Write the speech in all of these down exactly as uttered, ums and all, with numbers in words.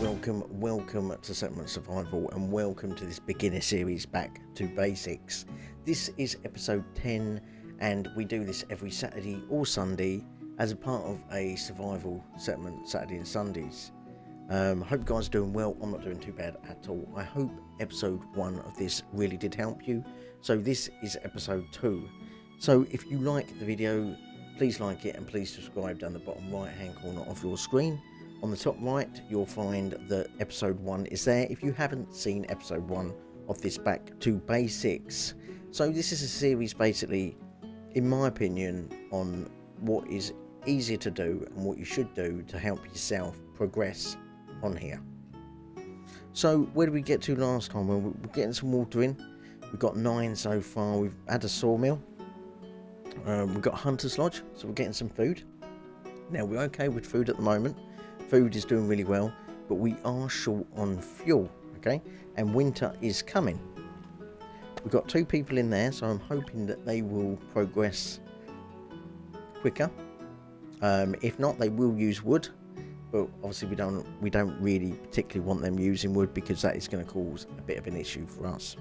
Welcome, welcome to Settlement Survival and welcome to this beginner series, Back to Basics. This is episode ten and we do this every Saturday or Sunday as a part of a survival settlement Saturday and Sundays. Um, hope you guys are doing well. I'm not doing too bad at all. I hope episode one of this really did help you. So this is episode two. So if you like the video, please like it and please subscribe down the bottom right hand corner of your screen. On the top right, you'll find that episode one is there if you haven't seen episode one of this Back to Basics. So this is a series basically, in my opinion, on what is easier to do and what you should do to help yourself progress on here. So where did we get to last time? Well, we're getting some water in. We've got nine so far. We've had a sawmill. Um, we've got Hunter's Lodge, so we're getting some food. Now, we're okay with food at the moment. Food is doing really well, but we are short on fuel, okay? And winter is coming. We've got two people in there, so I'm hoping that they will progress quicker. Um, if not, they will use wood, but obviously we don't we don't really particularly want them using wood because that is going to cause a bit of an issue for us.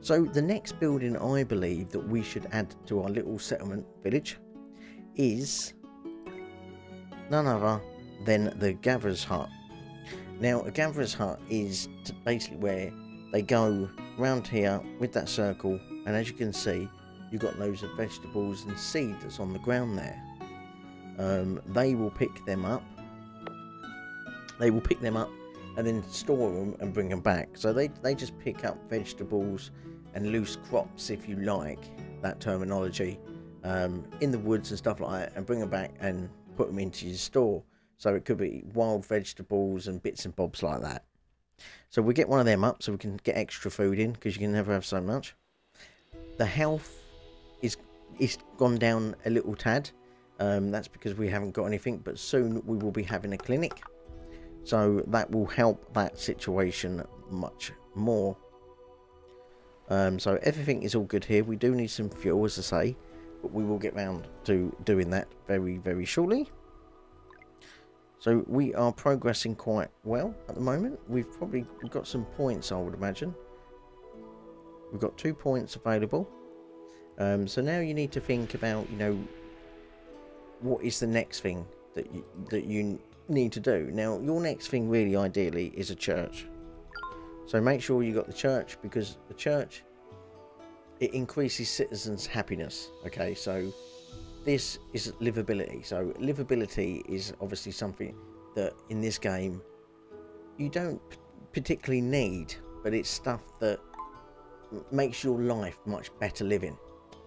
So the next building I believe that we should add to our little settlement village is none other than the Gatherer's Hut. Now, a Gatherer's Hut is basically where they go round here with that circle, and as you can see, you've got loads of vegetables and seed that's on the ground there. Um, they will pick them up. They will pick them up and then store them and bring them back. So they, they just pick up vegetables and loose crops, if you like, that terminology, um, in the woods and stuff like that, and bring them back and put them into your store. So it could be wild vegetables and bits and bobs like that. So we get one of them up so we can get extra food in, because you can never have so much. The health is is gone down a little tad. Um, that's because we haven't got anything, but soon we will be having a clinic. So that will help that situation much more. Um, so everything is all good here. We do need some fuel, as I say, but we will get round to doing that very, very shortly. So we are progressing quite well at the moment. We've probably we've got some points, I would imagine. We've got two points available. Um, so now you need to think about, you know, what is the next thing that you, that you need to do. Now, your next thing really, ideally, is a church. So make sure you got the church, because the church, it increases citizens' happiness. Okay, so this is livability. So livability is obviously something that in this game you don't particularly need, but it's stuff that makes your life much better living.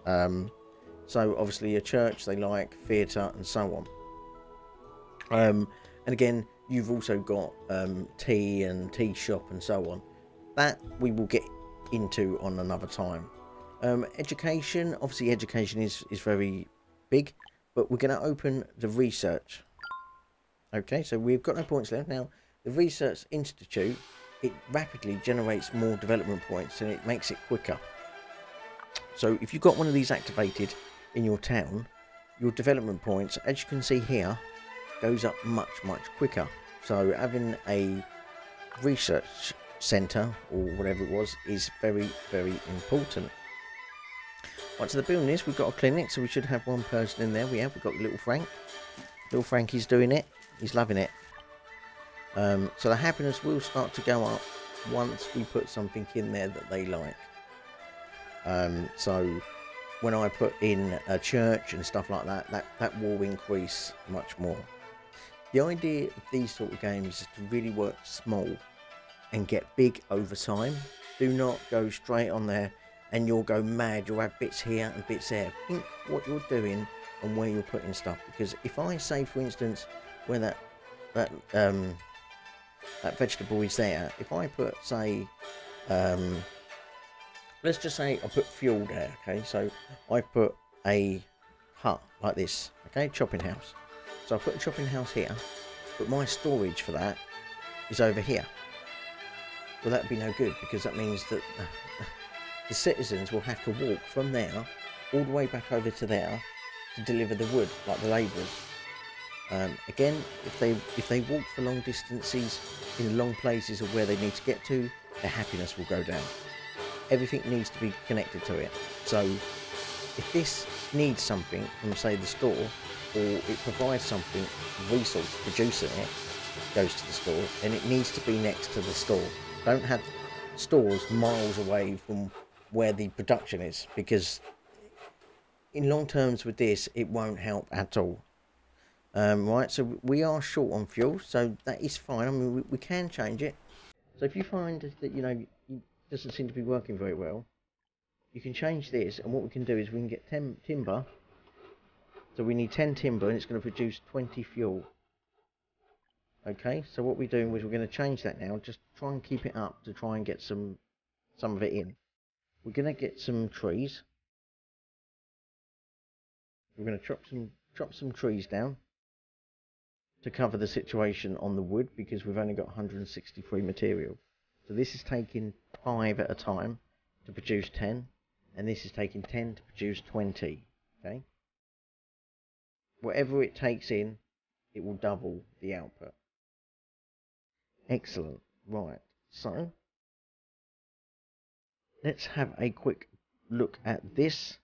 Um, so obviously a church, they like theatre and so on. Um, and again, you've also got um, tea and tea shop and so on. That we will get into on another time. Um, education, obviously education is, is very big, but we're going to open the research. Okay, so we've got no points left now. The research institute, it rapidly generates more development points and it makes it quicker. So if you've got one of these activated in your town, your development points, as you can see here, goes up much much quicker. So having a research center or whatever it was is very, very important. Right, so the building is, we've got a clinic, so we should have one person in there. We have, we've got little Frank. Little Frankie's doing it. He's loving it. Um, so the happiness will start to go up once we put something in there that they like. Um, so when I put in a church and stuff like that, that, that will increase much more. The idea of these sort of games is to really work small and get big over time. Do not go straight on there and you'll go mad, you'll have bits here and bits there. Think what you're doing and where you're putting stuff, because if I say, for instance, where that that um, that vegetable is there, if I put, say, um, let's just say I put fuel there, okay, so I put a hut like this, okay, chopping house. So I put a chopping house here, but my storage for that is over here. Well, that'd be no good, because that means that the citizens will have to walk from there all the way back over to there to deliver the wood, like the labourers. Um, again, if they if they walk for long distances in long places of where they need to get to, their happiness will go down. Everything needs to be connected to it. So if this needs something from, say, the store, or it provides something, resource producing it goes to the store, and it needs to be next to the store. Don't have stores miles away from where the production is, because in long terms with this, it won't help at all. Um, right, so we are short on fuel, so that is fine. I mean, we, we can change it. So if you find that, you know, it doesn't seem to be working very well, you can change this, and what we can do is we can get ten timber. So we need ten timber, and it's going to produce twenty fuel. Okay, so what we're doing is we're going to change that now. Just try and keep it up to try and get some some of it in. We're going to get some trees. We're going to chop some chop some trees down to cover the situation on the wood, because we've only got one hundred sixty-three material. So this is taking five at a time to produce ten, and this is taking ten to produce twenty. Okay, whatever it takes in, it will double the output. Excellent. Right, so let's have a quick look at this.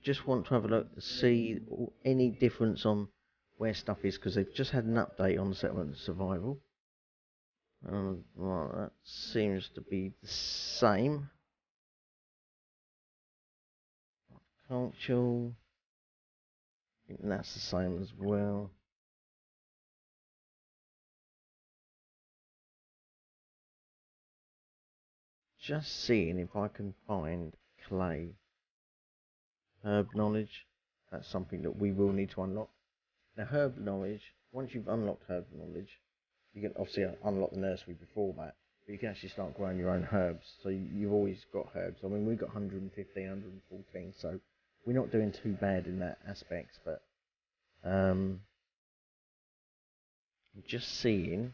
Just want to have a look to see any difference on where stuff is, because they've just had an update on Settlement Survival. Um, well, that seems to be the same. Culture, I think that's the same as well. Just seeing if I can find clay. Herb knowledge, that's something that we will need to unlock. Now, herb knowledge, once you've unlocked herb knowledge, you can obviously unlock the nursery before that, but you can actually start growing your own herbs, so you've always got herbs. I mean, we've got one hundred fifteen, one hundred fourteen, so we're not doing too bad in that aspect, but um, just seeing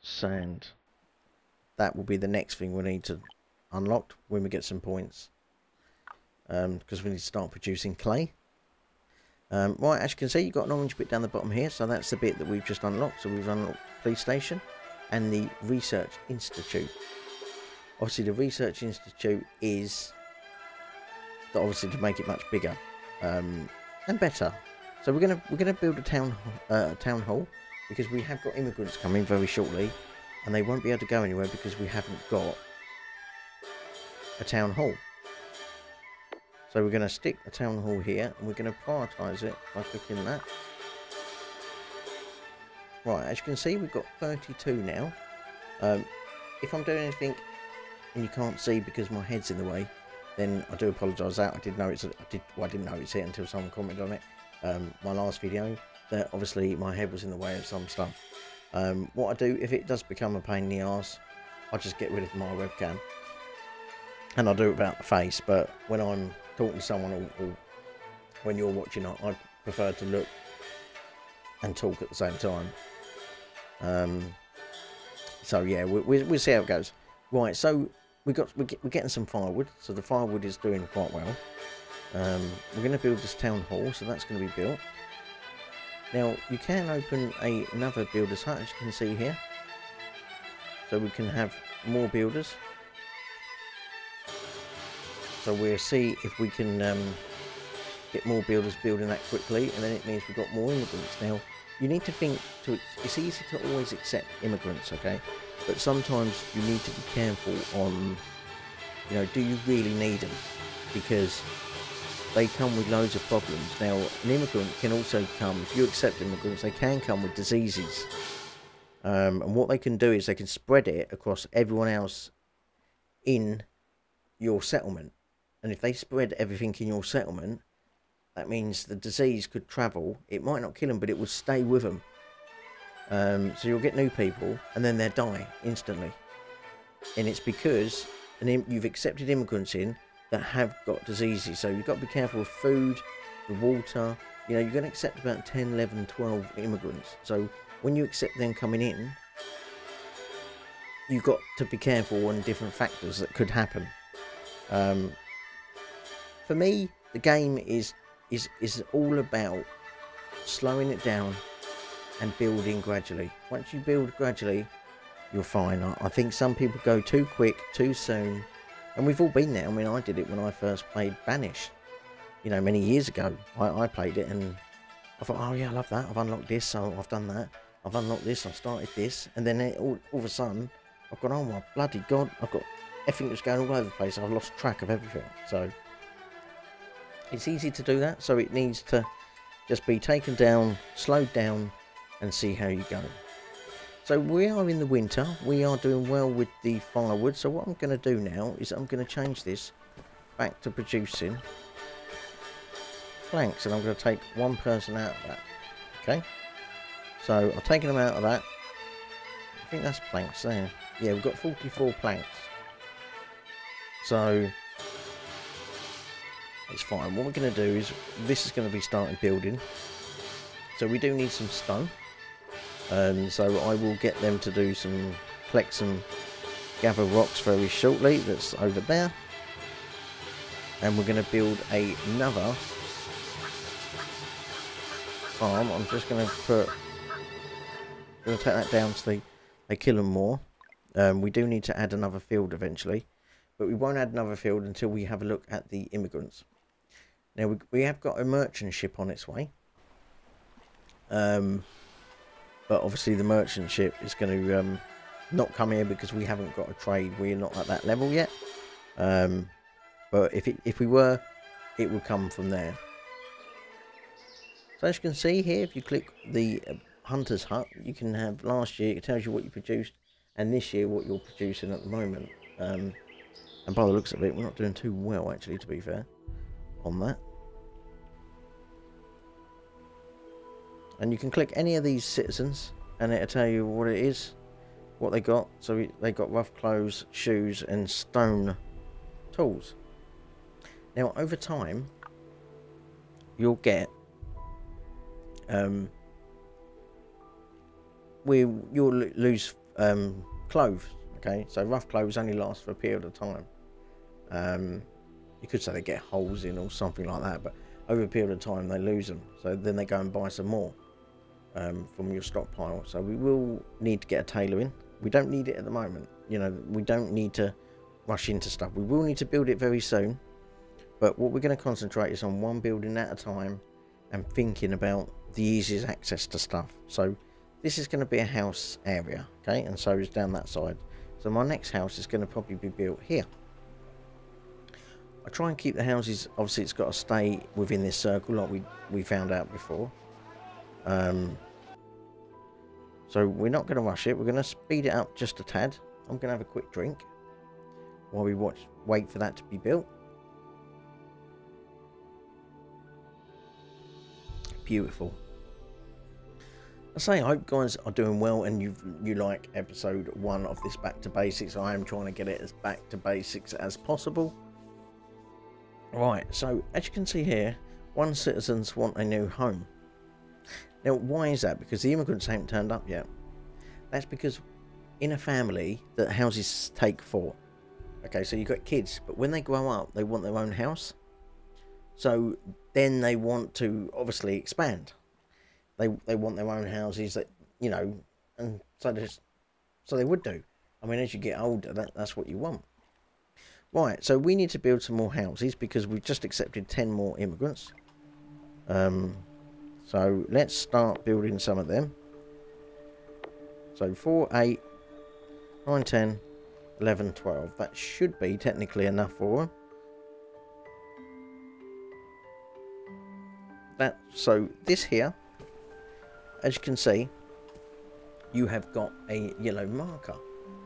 sand, that will be the next thing we need to unlock when we get some points. Because um, we need to start producing clay. Um, right, as you can see, you've got an orange bit down the bottom here, so that's the bit that we've just unlocked. So we've unlocked the police station and the Research Institute. Obviously, the Research Institute is obviously to make it much bigger um, and better. So we're gonna we're gonna build a town uh, town hall, because we have got immigrants coming very shortly, and they won't be able to go anywhere because we haven't got a town hall. So we're going to stick a town hall here, and we're going to prioritise it by clicking that. Right, as you can see, we've got thirty-two now. Um, if I'm doing anything and you can't see because my head's in the way, then I do apologise. That I did notice, I did, well, I didn't notice it until someone commented on it. Um, my last video, that obviously my head was in the way of some stuff. Um, what I do if it does become a pain in the arse, I just get rid of my webcam, and I do it without the face. But when I'm talking to someone, or, or when you're watching, I, I prefer to look and talk at the same time. Um, so yeah, we, we, we'll see how it goes. Right, so we got we're, get, we're getting some firewood, so the firewood is doing quite well. Um, we're going to build this town hall, so that's going to be built. Now you can open a, another builder's hut, as you can see here, so we can have more builders. So we'll see if we can um, get more builders building that quickly, and then it means we've got more immigrants. Now, you need to think, to, it's easy to always accept immigrants, okay? But sometimes you need to be careful on, you know, do you really need them? Because they come with loads of problems. Now, an immigrant can also come, if you accept immigrants, they can come with diseases. Um, and what they can do is they can spread it across everyone else in your settlement. And if they spread everything in your settlement, that means the disease could travel. It might not kill them, but it will stay with them. Um, so you'll get new people, and then they'll die instantly. And it's because an you've accepted immigrants in that have got diseases. So you've got to be careful with food, the water. You know, you're going to accept about ten, eleven, twelve immigrants. So when you accept them coming in, you've got to be careful on different factors that could happen. Um, for me, the game is is is all about slowing it down and building gradually. Once you build gradually, you're fine. I, I think some people go too quick, too soon, and we've all been there. I mean, I did it when I first played Banish, you know, many years ago. I, I played it and I thought, oh yeah, I love that. I've unlocked this, so I've done that. I've unlocked this, I've started this, and then it, all, all of a sudden, I've gone, oh my bloody god, I've got everything that's going all over the place. I've lost track of everything. So it's easy to do that, so it needs to just be taken down, slowed down, and see how you go. So we are in the winter, we are doing well with the firewood, so what I'm going to do now is I'm going to change this back to producing planks, and I'm going to take one person out of that. Okay, so I've taken them out of that. I think that's planks there. Yeah, we've got forty-four planks, so it's fine. What we're going to do is, this is going to be starting building, so we do need some stone. Um, so I will get them to do some, collect some, gather rocks very shortly. That's over there, and we're going to build a, another farm. I'm just going to put, going to take that down so they, they kill them more. Um, we do need to add another field eventually, but we won't add another field until we have a look at the immigrants. Now we, we have got a merchant ship on its way. Um, but obviously the merchant ship is going to um, not come here because we haven't got a trade. We're not at that level yet. Um, but if, it, if we were, it would come from there. So as you can see here, if you click the uh, hunter's hut, you can have last year, it tells you what you produced, and this year what you're producing at the moment. Um, and by the looks of it, we're not doing too well actually, to be fair, on that. And you can click any of these citizens and it'll tell you what it is, what they got. So they got rough clothes, shoes and stone tools. Now over time you'll get um we you'll lose um clothes. Okay, so rough clothes only last for a period of time. Um you could say they get holes in or something like that, but over a period of time they lose them, so then they go and buy some more Um, from your stockpile. So we will need to get a tailor in. We don't need it at the moment, you know, we don't need to rush into stuff. We will need to build it very soon, but what we're going to concentrate is on one building at a time and thinking about the easiest access to stuff. So this is going to be a house area, okay, and so is down that side. So my next house is going to probably be built here. I try and keep the houses, obviously it's got to stay within this circle like we, we found out before. Um, so we're not going to rush it, we're going to speed it up just a tad. I'm going to have a quick drink while we watch, wait for that to be built. Beautiful. I say I hope you guys are doing well and you've, you like episode one of this back to basics. I am trying to get it as back to basics as possible. Right, so as you can see here, one citizens want a new home. Now, why is that? Because the immigrants haven't turned up yet. That's because in a family, that houses take four. Okay, so you've got kids, but when they grow up, they want their own house. So then they want to obviously expand. They they want their own houses, that, you know, and so they just, so they would do. I mean, as you get older, that, that's what you want. Right, so we need to build some more houses because we've just accepted ten more immigrants. Um. So let's start building some of them. So four, eight, nine, ten, eleven, twelve. That should be technically enough for them. That, so this here, as you can see, you have got a yellow marker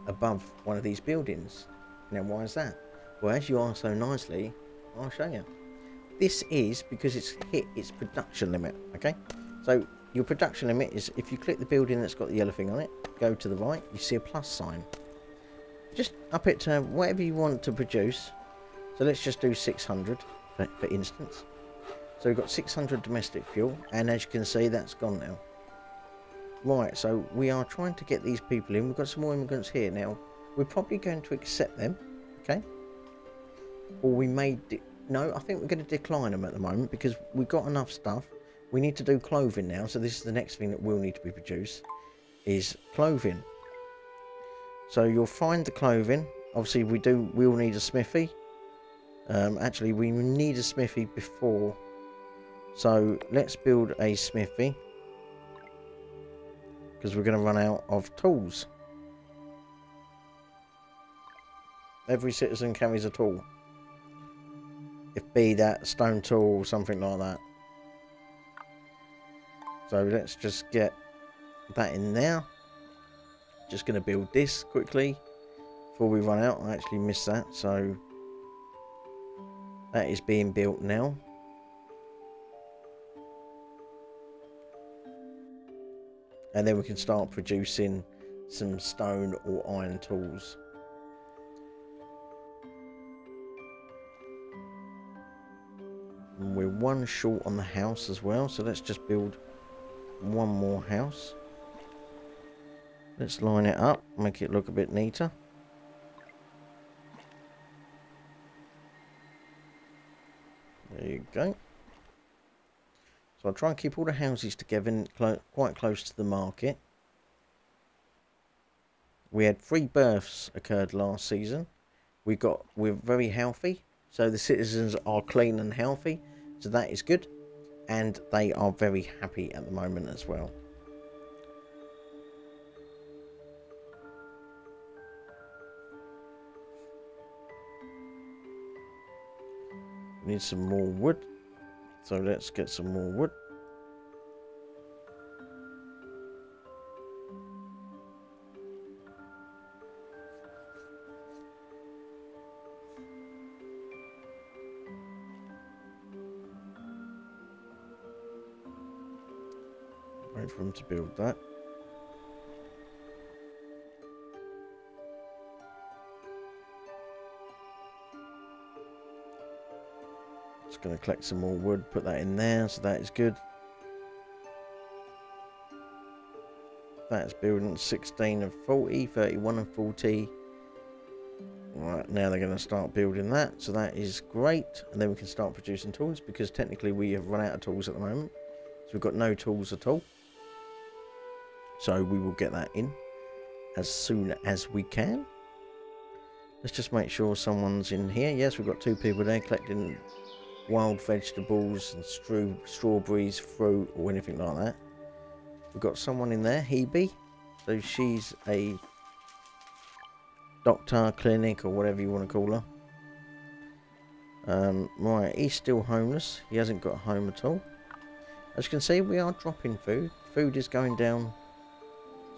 above one of these buildings. Now why is that? Well, as you asked so nicely, I'll show you. This is because it's hit its production limit, okay? So your production limit is, if you click the building that's got the yellow thing on it, go to the right, you see a plus sign. Just up it to whatever you want to produce. So let's just do six hundred, for, for instance. So we've got six hundred domestic fuel, and as you can see, that's gone now. Right, so we are trying to get these people in. We've got some more immigrants here now. We're probably going to accept them, okay? Or we may... No, I think we're going to decline them at the moment because we've got enough stuff. We need to do clothing now, so this is the next thing that will need to be produced, is clothing. So you'll find the clothing. Obviously, we do. We will need a smithy. Um, actually, we need a smithy before. So let's build a smithy because we're going to run out of tools. Every citizen carries a tool. If be that stone tool or something like that. So let's just get that in there. Just going to build this quickly before we run out. I actually missed that. So that is being built now. And then we can start producing some stone or iron tools. And we're one short on the house as well, so let's just build one more house. Let's line it up, make it look a bit neater. There you go. So I'll try and keep all the houses together and clo- quite close to the market. We had three births occurred last season. We got, we're very healthy. So the citizens are clean and healthy, so that is good, and they are very happy at the moment as well. We need some more wood, so let's get some more wood. For him to build that. Just going to collect some more wood, put that in there, so that is good. That's building sixteen and forty, thirty-one and forty. Right, now they're going to start building that, so that is great. And then we can start producing tools, because technically we have run out of tools at the moment. So we've got no tools at all. So we will get that in as soon as we can. Let's just make sure someone's in here. Yes, we've got two people there collecting wild vegetables and strew, strawberries, fruit or anything like that. We've got someone in there, Hebe. So she's a doctor, clinic or whatever you want to call her. Um, right, he's still homeless. He hasn't got a home at all. As you can see, we are dropping food. Food is going down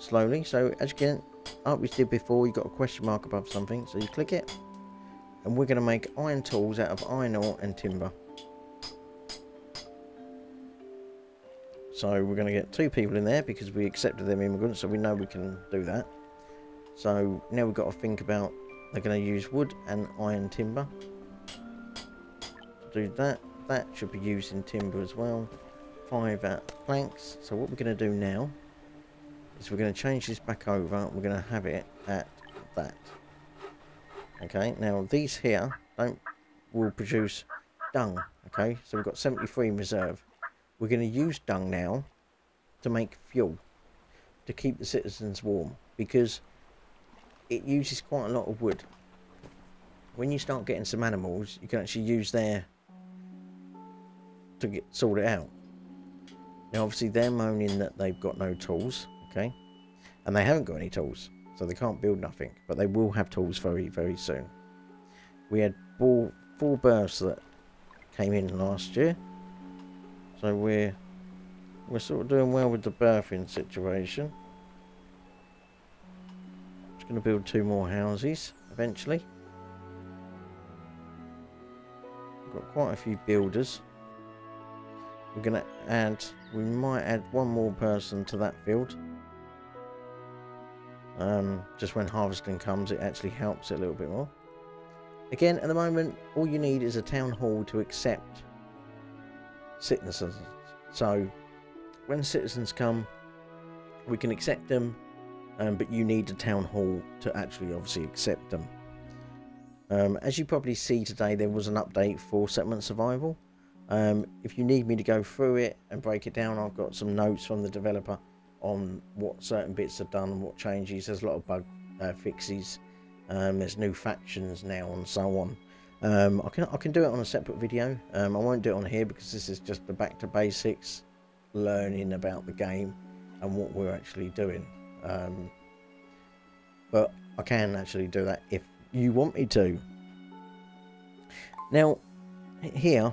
slowly. So as you can, like we did before, you've got a question mark above something. So you click it. And we're going to make iron tools out of iron ore and timber. So we're going to get two people in there because we accepted them immigrants. So we know we can do that. So now we've got to think about, they're going to use wood and iron timber. To do that, that should be used in timber as well. Five out of planks. So what we're going to do now is we're going to change this back over and we're going to have it at that. Okay, now these here don't will produce dung. Okay, so we've got seventy-three in reserve. We're going to use dung now to make fuel to keep the citizens warm, because it uses quite a lot of wood. When you start getting some animals, you can actually use their to get sort it out. Now obviously they're moaning that they've got no tools, okay, and they haven't got any tools, so they can't build nothing, but they will have tools very, very soon. We had four, four births that came in last year, so we're, we're sort of doing well with the birthing situation. Just going to build two more houses eventually. We've got quite a few builders. We're going to add, we might add one more person to that field. Um, just when harvesting comes, it actually helps it a little bit more. Again, at the moment, all you need is a town hall to accept citizens. So, when citizens come, we can accept them, um, but you need a town hall to actually obviously accept them. Um, as you probably see today, there was an update for Settlement Survival. Um, if you need me to go through it and break it down, I've got some notes from the developer on what certain bits have done and what changes. There's a lot of bug uh, fixes. Um, there's new factions now and so on. Um, I can I can do it on a separate video. Um, I won't do it on here because this is just the back to basics, learning about the game and what we're actually doing. Um, but I can actually do that if you want me to. Now, here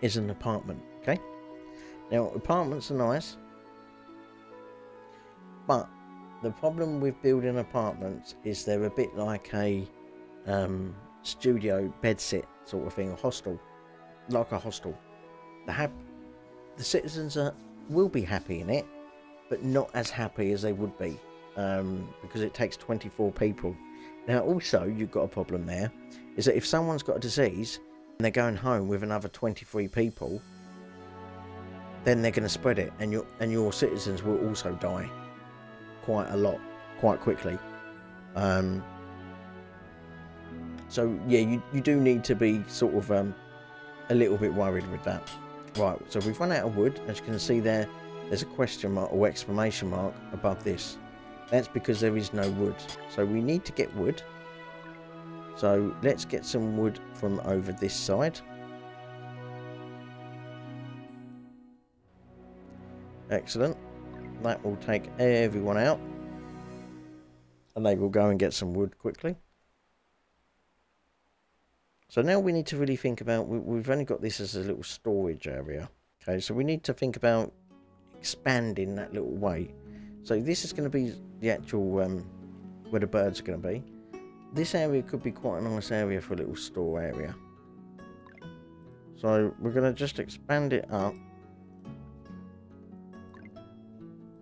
is an apartment. Okay. Now apartments are nice, but the problem with building apartments is they're a bit like a um, studio bed sit sort of thing, a hostel, like a hostel. They have the citizens are, will be happy in it, but not as happy as they would be, um, because it takes twenty-four people. Now also you've got a problem there, is that if someone's got a disease and they're going home with another twenty-three people, then they're going to spread it, and your and your citizens will also die quite a lot, quite quickly. Um, so yeah, you, you do need to be sort of um, a little bit worried with that. Right, so we've run out of wood. As you can see there, there's a question mark or exclamation mark above this. That's because there is no wood. So we need to get wood. So let's get some wood from over this side. Excellent. That will take everyone out. And they will go and get some wood quickly. So now we need to really think about, we've only got this as a little storage area. Okay, so we need to think about expanding that little way. So this is going to be the actual, um, where the birds are going to be. This area could be quite a nice area for a little store area. So we're going to just expand it up.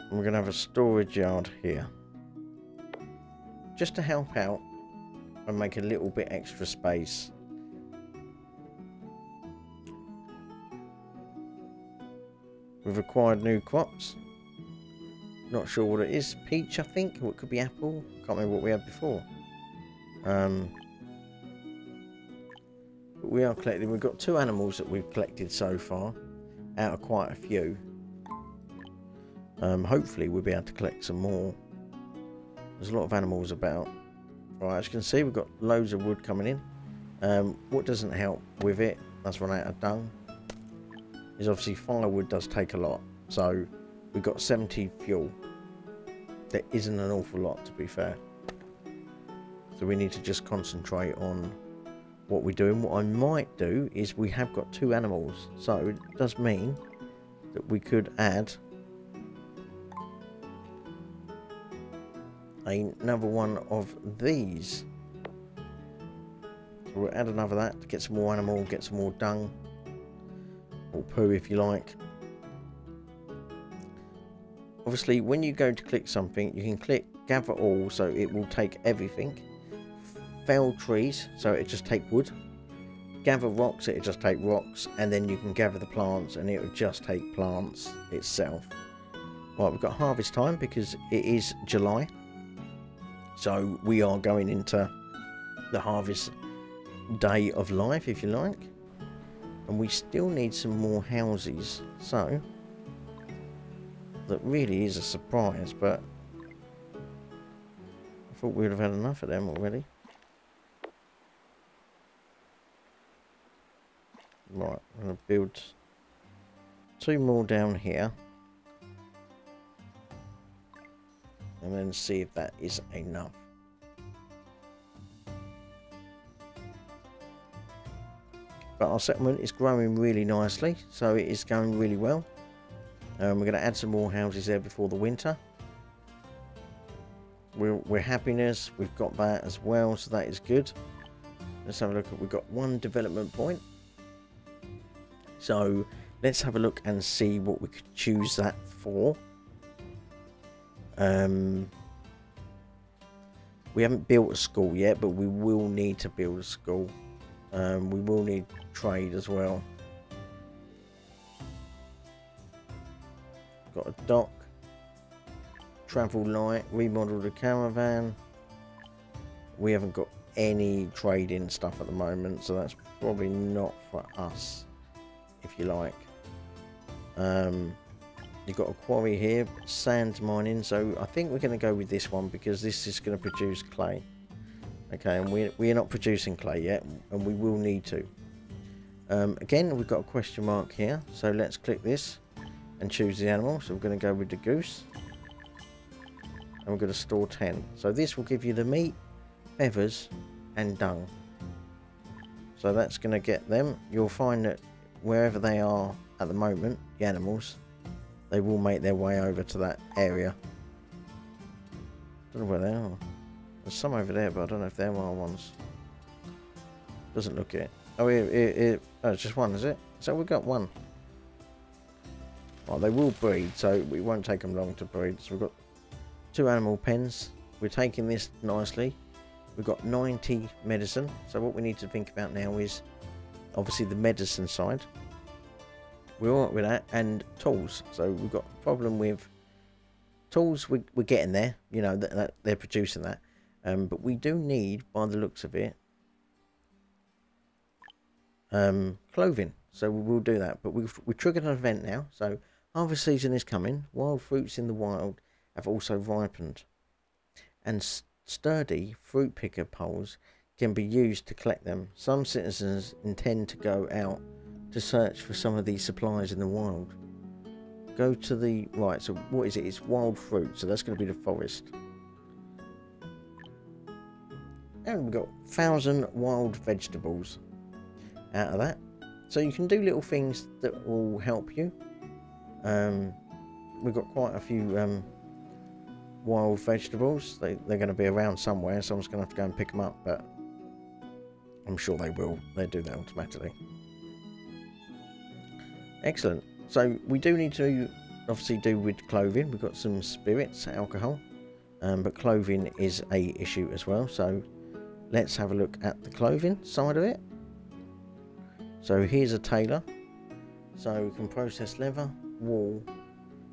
And we're going to have a storage yard here. Just to help out and make a little bit extra space. We've acquired new crops. Not sure what it is. Peach, I think. Or it could be apple. Can't remember what we had before. Um, but we are collecting. We've got two animals that we've collected so far. Out of quite a few. Um, hopefully we'll be able to collect some more. There's a lot of animals about. Right, as you can see, we've got loads of wood coming in. Um, what doesn't help with it, that's run out of dung, is obviously firewood does take a lot. So we've got seventy fuel. There isn't an awful lot, to be fair. So we need to just concentrate on what we're doing. What I might do is, we have got two animals, so it does mean that we could add another one of these. So we'll add another that to get some more animal, get some more dung. Or poo, if you like. Obviously, when you go to click something, you can click gather all, so it will take everything. Fell trees, so it just take wood. Gather rocks, it'll just take rocks, and then you can gather the plants, and it'll just take plants itself. Right, we've got harvest time because it is July, so we are going into the harvest day of life, if you like. And we still need some more houses, so that really is a surprise, but I thought we would have had enough of them already. Right, I'm going to build two more down here and then see if that is enough. But our settlement is growing really nicely, so it is going really well. Um, we're going to add some more houses there before the winter. We're, we're happiness, we've got that as well, so that is good. Let's have a look at, we've got one development point. So let's have a look and see what we could choose that for. Um, we haven't built a school yet, but we will need to build a school. Um, we will need trade as well. Got a dock, travel light, remodel the caravan. We haven't got any trading stuff at the moment, so that's probably not for us, if you like. Um, you've got a quarry here, sand mining, so I think we're going to go with this one because this is going to produce clay. Okay, and we're, we're not producing clay yet, and we will need to. Um, again, we've got a question mark here, so let's click this and choose the animal. So we're going to go with the goose, and we're going to store ten. So this will give you the meat, feathers and dung. So that's going to get them. You'll find that wherever they are at the moment, the animals, they will make their way over to that area. Don't know where they are. There's some over there, but I don't know if there are ones. Doesn't look it. Oh, it, it, it, oh, it's just one, is it? So we've got one. Well, they will breed, so it won't take them long to breed. So we've got two animal pens. We're taking this nicely. We've got ninety medicine, so what we need to think about now is obviously the medicine side. We're all right with that, and tools. So we've got a problem with tools. We, we're getting there, you know, that, that they're producing that. Um, but we do need, by the looks of it, um, clothing. So we will do that, but we've, we've triggered an event now. So harvest season is coming. Wild fruits in the wild have also ripened, and sturdy fruit picker poles can be used to collect them. Some citizens intend to go out to search for some of these supplies in the wild. Go to the right, so what is it? It's wild fruit, so that's going to be the forest. And we've got one thousand wild vegetables out of that. So you can do little things that will help you. Um, we've got quite a few um, wild vegetables. They, they're going to be around somewhere. Someone's going to have to go and pick them up, but I'm sure they will. They do that automatically. Excellent. So we do need to obviously do with clothing. We've got some spirits, alcohol, um, but clothing is a issue as well. So let's have a look at the clothing side of it. So here's a tailor. So we can process leather, wool,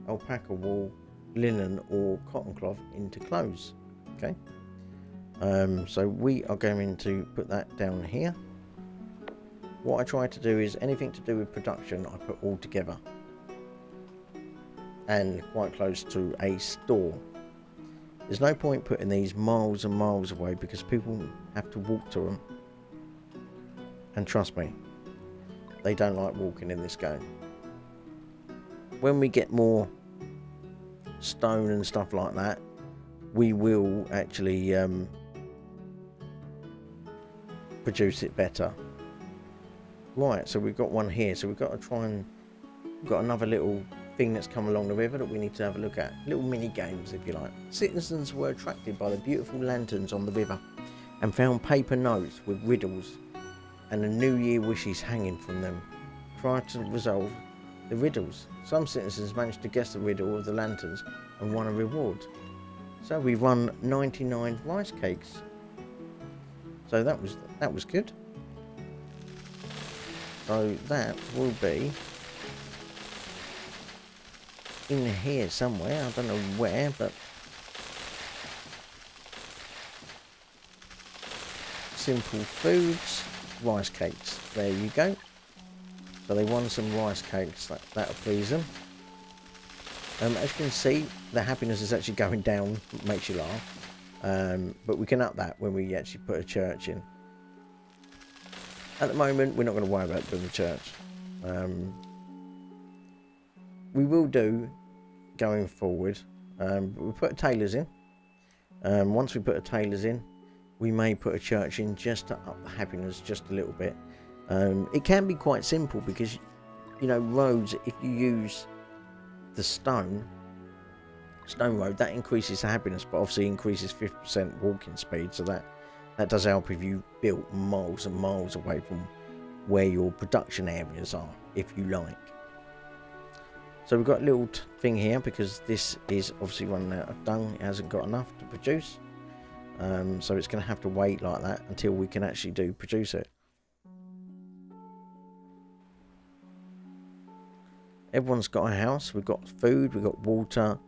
alpaca wool, linen or cotton cloth into clothes. Okay, um, so we are going to put that down here. What I try to do is anything to do with production I put all together and quite close to a store. There's no point putting these miles and miles away because people have to walk to them, and trust me, they don't like walking in this game. When we get more stone and stuff like that, we will actually um, produce it better. Right, so we've got one here, so we've got to try and we've got another little thing that's come along the river that we need to have a look at. Little mini games, if you like. Citizens were attracted by the beautiful lanterns on the river and found paper notes with riddles and the New Year wishes hanging from them. Try to resolve the riddles. Some citizens managed to guess the riddle of the lanterns and won a reward. So we won ninety-nine rice cakes. So that was that was good. So that will be in here somewhere. I don't know where, but simple foods, rice cakes. There you go. So they won some rice cakes, that, that'll please them. Um, as you can see, their happiness is actually going down, makes you laugh. Um, but we can up that when we actually put a church in. At the moment, we're not going to worry about doing a church. Um, we will do going forward. Um, but we'll put a tailor's in. Um, once we put a tailor's in, we may put a church in just to up the happiness just a little bit. Um, it can be quite simple because, you know, roads, if you use the stone, stone road, that increases the happiness, but obviously increases fifty percent walking speed. So that, that does help if you built miles and miles away from where your production areas are, if you like. So we've got a little thing here because this is obviously running out of dung. It hasn't got enough to produce. Um, so it's going to have to wait like that until we can actually do produce it. Everyone's got a house, we've got food, we've got water,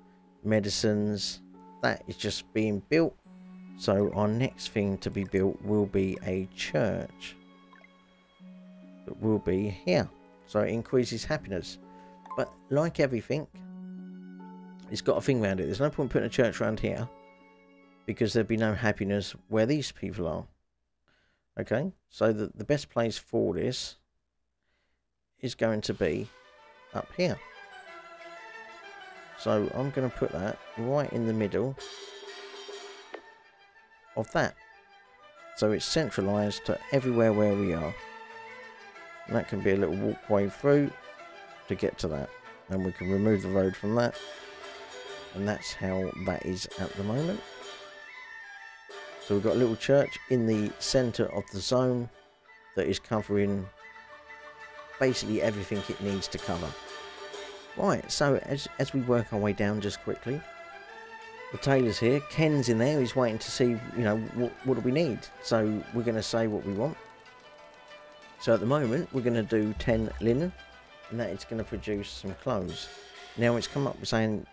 medicines. That is just being built. So our next thing to be built will be a church. That will be here. So it increases happiness. But like everything, it's got a thing around it. There's no point putting a church around here, because there'd be no happiness where these people are. Okay, so the, the best place for this is going to be up here. So I'm going to put that right in the middle of that. So it's centralized to everywhere where we are. And that can be a little walkway through to get to that. And we can remove the road from that. And that's how that is at the moment. So we've got a little church in the center of the zone that is covering basically everything it needs to cover. Right, so as, as we work our way down just quickly, the tailor's here, Ken's in there, he's waiting to see, you know, what, what do we need? So we're going to say what we want. So at the moment, we're going to do ten linen, and that is going to produce some clothes. Now it's come up with saying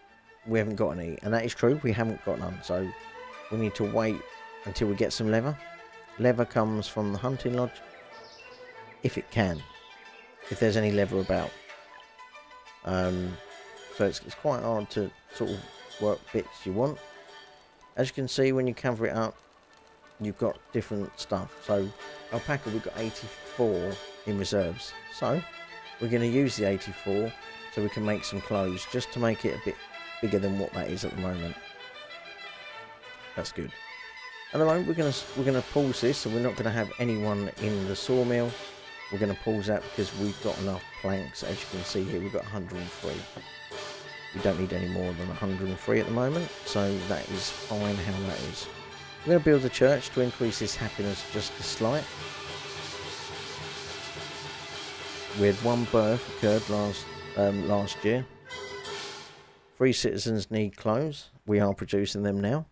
we haven't got any, and that is true, we haven't got none, so we need to wait until we get some leather. Leather comes from the hunting lodge, if it can, if there's any leather about. Um, so it's, it's quite hard to sort of work bits you want. As you can see, when you cover it up, you've got different stuff. So alpaca, we've got eighty-four in reserves, so we're going to use the eighty-four so we can make some clothes, just to make it a bit bigger than what that is at the moment. That's good. At the moment, we're going to we're going to pause this, so we're not going to have anyone in the sawmill. We're going to pause that because we've got enough planks. As you can see here, we've got one hundred and three. We don't need any more than one hundred and three at the moment, so that is fine how that is. We're going to build a church to increase this happiness just a slight. With one birth occurred last um, last year. Free citizens need clothes. We are producing them now.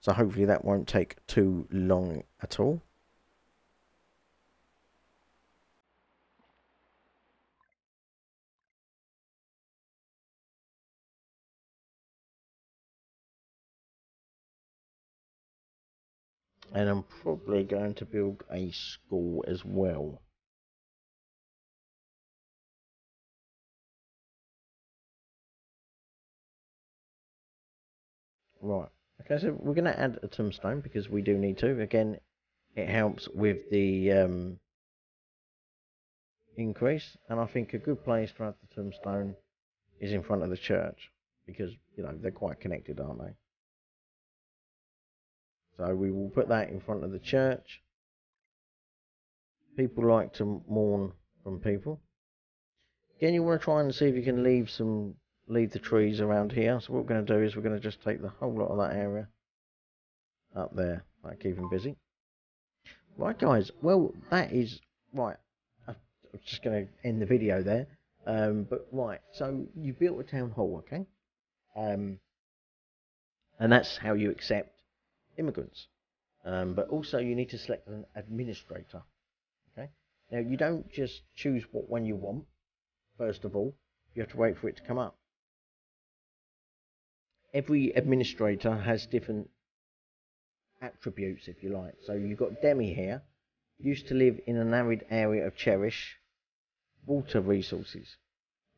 So hopefully that won't take too long at all. And I'm probably going to build a school as well. Right. Okay, so we're going to add a tombstone because we do need to. Again, it helps with the um, increase. And I think a good place to add the tombstone is in front of the church. Because, you know, they're quite connected, aren't they? So we will put that in front of the church. People like to mourn from people. Again, you want to try and see if you can leave some, leave the trees around here. So what we're going to do is we're going to just take the whole lot of that area up there. That'll keep them busy. Right, guys. Well, that is right. I'm just going to end the video there. Um, but right, so you built a town hall, okay? Um, and that's how you accept immigrants, um, but also you need to select an administrator. Okay, now you don't just choose what one you want. First of all, you have to wait for it to come up. Every administrator has different attributes, if you like. So you've got Demi here, used to live in an arid area of Cherish, water resources.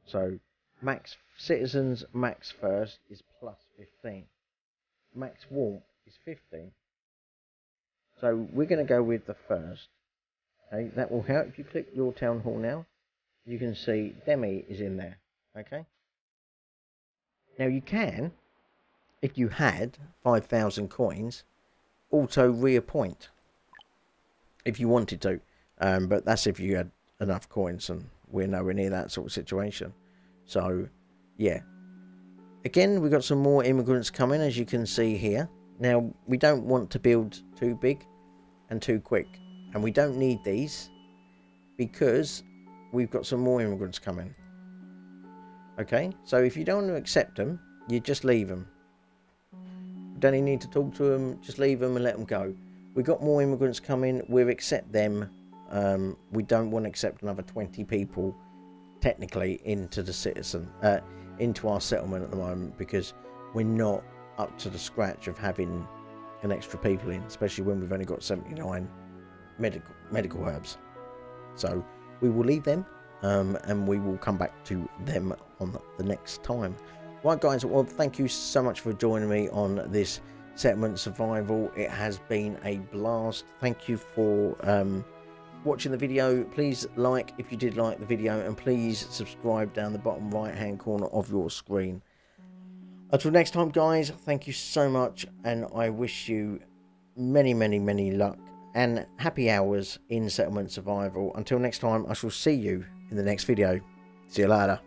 So max citizens, max first is plus fifteen, max warmth is fifteen. So we're going to go with the first. Okay, that will help. If you click your town hall now, you can see Demi is in there. Okay. Now you can, if you had five thousand coins, auto reappoint if you wanted to, um, but that's if you had enough coins, and we're nowhere near that sort of situation. So yeah. Again, we've got some more immigrants coming, as you can see here. Now, we don't want to build too big and too quick. And we don't need these because we've got some more immigrants coming. Okay, so if you don't want to accept them, you just leave them. You don't even need to talk to them, just leave them and let them go. We've got more immigrants coming, we'll accept them. Um, we don't want to accept another twenty people, technically, into the citizen, uh, into our settlement at the moment, because we're not up to the scratch of having an extra people in, especially when we've only got seventy-nine medical medical herbs. So we will leave them, um, and we will come back to them on the next time. Right, guys, well, thank you so much for joining me on this Settlement Survival. It has been a blast. Thank you for um, watching the video. Please like if you did like the video, and please subscribe down the bottom right hand corner of your screen. Until next time, guys, thank you so much, and I wish you many, many, many luck and happy hours in Settlement Survival. Until next time, I shall see you in the next video. See you later.